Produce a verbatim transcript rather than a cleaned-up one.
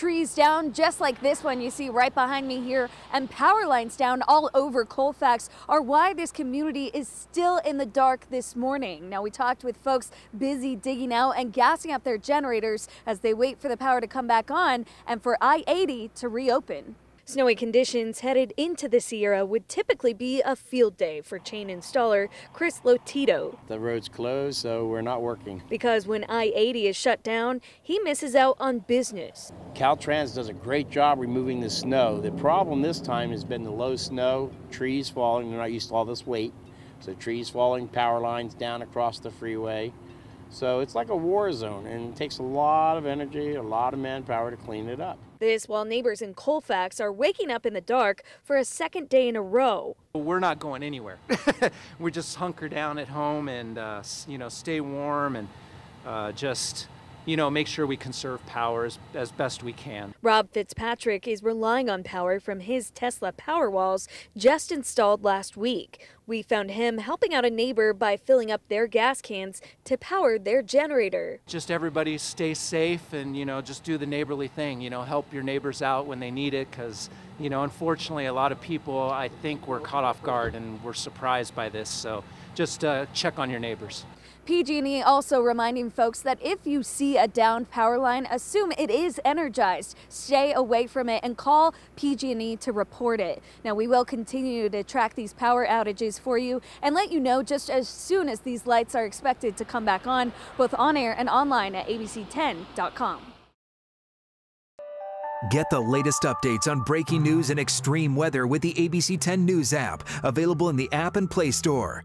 trees down just like this one you see right behind me here, and power lines down all over Colfax are why this community is still in the dark this morning. Now, we talked with folks busy digging out and gassing up their generators as they wait for the power to come back on and for I eighty to reopen. Snowy conditions headed into the Sierra would typically be a field day for chain installer Chris Lotito. The road's closed, so we're not working. Because when I eighty is shut down, he misses out on business. Caltrans does a great job removing the snow. The problem this time has been the low snow, trees falling. They're not used to all this weight. So trees falling, power lines down across the freeway. So it's like a war zone, and it takes a lot of energy, a lot of manpower to clean it up. This while neighbors in Colfax are waking up in the dark for a second day in a row. We're not going anywhere. We just hunker down at home and uh, you know, stay warm and uh, just you know, make sure we conserve power as, as best we can. Rob Fitzpatrick is relying on power from his Tesla Powerwalls just installed last week. We found him helping out a neighbor by filling up their gas cans to power their generator. Just everybody stay safe and, you know, just do the neighborly thing, you know, help your neighbors out when they need it, because, you know, unfortunately a lot of people, I think, were caught off guard and were surprised by this, so just uh, check on your neighbors. P G and E also reminding folks that if you see a downed power line, assume it is energized. Stay away from it and call P G and E to report it. Now, we will continue to track these power outages for you and let you know just as soon as these lights are expected to come back on, both on air and online at A B C ten dot com. Get the latest updates on breaking news and extreme weather with the A B C ten News app, available in the app and Play Store.